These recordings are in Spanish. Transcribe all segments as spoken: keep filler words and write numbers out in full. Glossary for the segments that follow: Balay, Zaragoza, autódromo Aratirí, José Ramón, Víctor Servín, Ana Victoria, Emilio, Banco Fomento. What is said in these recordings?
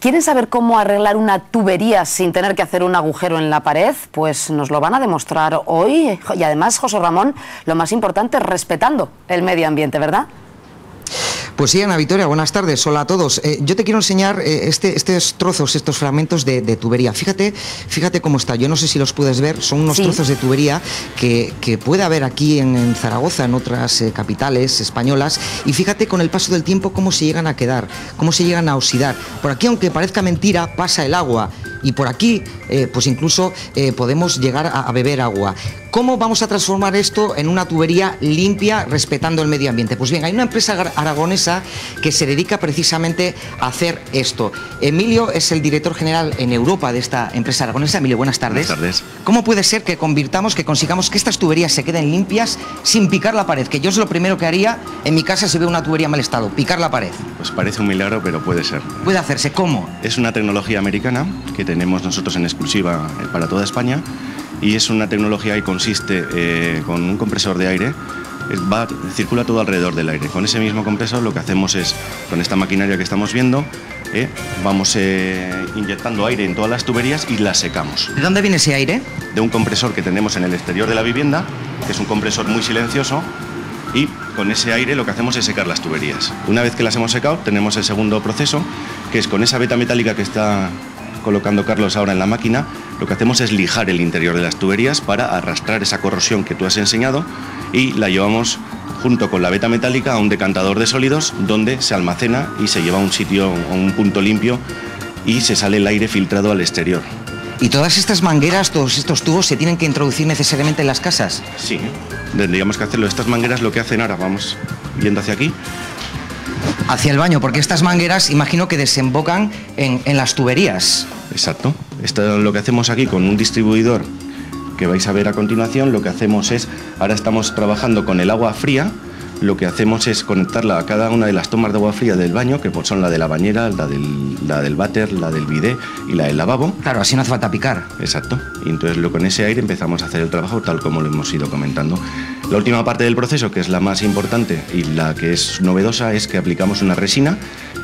¿Quieren saber cómo arreglar una tubería sin tener que hacer un agujero en la pared? Pues nos lo van a demostrar hoy. Y además, José Ramón, lo más importante es respetando el medio ambiente, ¿verdad? Pues sí, Ana Victoria, buenas tardes, hola a todos. Eh, yo te quiero enseñar eh, este, estos trozos, estos fragmentos de, de tubería. Fíjate, fíjate cómo está, yo no sé si los puedes ver, son unos sí. trozos de tubería que, que puede haber aquí en, en Zaragoza, en otras eh, capitales españolas, y fíjate con el paso del tiempo cómo se llegan a quedar, cómo se llegan a oxidar. Por aquí, aunque parezca mentira, pasa el agua, y por aquí, eh, pues incluso eh, podemos llegar a, a beber agua. ¿Cómo vamos a transformar esto en una tubería limpia, respetando el medio ambiente? Pues bien, hay una empresa aragonesa que se dedica precisamente a hacer esto. Emilio es el director general en Europa de esta empresa aragonesa. Emilio, buenas tardes. Buenas tardes. ¿Cómo puede ser que convirtamos, que consigamos que estas tuberías se queden limpias sin picar la pared? Que yo es lo primero que haría en mi casa si veo una tubería en mal estado, picar la pared. Pues parece un milagro, pero puede ser. Puede hacerse, ¿cómo? Es una tecnología americana que tenemos nosotros en exclusiva para toda España, y es una tecnología que consiste eh, con un compresor de aire. Va, circula todo alrededor del aire. Con ese mismo compresor lo que hacemos es, con esta maquinaria que estamos viendo, eh, vamos eh, inyectando aire en todas las tuberías y las secamos. ¿De dónde viene ese aire? De un compresor que tenemos en el exterior de la vivienda, que es un compresor muy silencioso, y con ese aire lo que hacemos es secar las tuberías. Una vez que las hemos secado, tenemos el segundo proceso, que es con esa veta metálica que está colocando Carlos ahora en la máquina, lo que hacemos es lijar el interior de las tuberías para arrastrar esa corrosión que tú has enseñado, y la llevamos junto con la veta metálica a un decantador de sólidos donde se almacena y se lleva a un sitio, a un punto limpio, y se sale el aire filtrado al exterior. ¿Y todas estas mangueras, todos estos tubos se tienen que introducir necesariamente en las casas? Sí, tendríamos que hacerlo. Estas mangueras lo que hacen ahora, vamos yendo hacia aquí, hacia el baño, porque estas mangueras imagino que desembocan en, en las tuberías. Exacto. Esto es lo que hacemos aquí con un distribuidor que vais a ver a continuación. Lo que hacemos es, ahora estamos trabajando con el agua fría, lo que hacemos es conectarla a cada una de las tomas de agua fría del baño, que son la de la bañera, la del, la del váter, la del bidé y la del lavabo. Claro, así no hace falta picar. Exacto. Y entonces lo, con ese aire empezamos a hacer el trabajo tal como lo hemos ido comentando. La última parte del proceso, que es la más importante y la que es novedosa, es que aplicamos una resina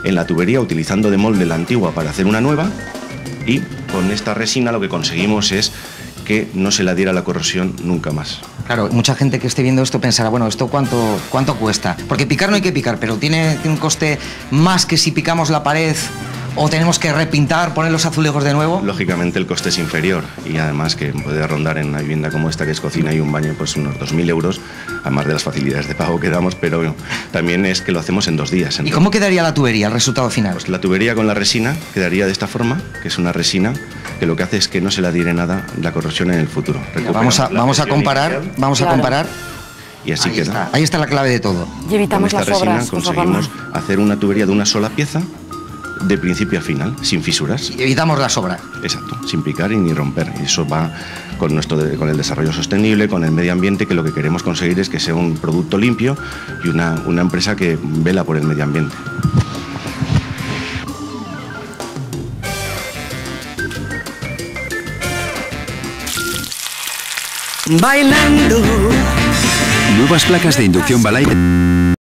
en la tubería utilizando de molde la antigua para hacer una nueva, y con esta resina lo que conseguimos es que no se la diera la corrosión nunca más. Claro, mucha gente que esté viendo esto pensará, bueno, ¿esto cuánto, cuánto cuesta? Porque picar no hay que picar, pero tiene, tiene un coste más que si picamos la pared o tenemos que repintar, poner los azulejos de nuevo. Lógicamente el coste es inferior, y además que puede rondar en una vivienda como esta, que es cocina y un baño, pues unos dos mil euros, además de las facilidades de pago que damos, pero también es que lo hacemos en dos días. En ¿Y cómo quedaría la tubería, el resultado final? Pues la tubería con la resina quedaría de esta forma, que es una resina que lo que hace es que no se la adhiere nada la corrosión en el futuro. Mira, vamos a, vamos a comparar, inicial. vamos claro. a comparar. Y así Ahí queda. Está. Ahí está la clave de todo. Y evitamos las obras. Con esta resina conseguimos hacer una tubería de una sola pieza, de principio a final, sin fisuras. Y evitamos la sobra. Exacto, sin picar y ni romper. Y eso va con, nuestro, con el desarrollo sostenible, con el medio ambiente, que lo que queremos conseguir es que sea un producto limpio y una, una empresa que vela por el medio ambiente. Bailando. Nuevas placas de inducción Balay.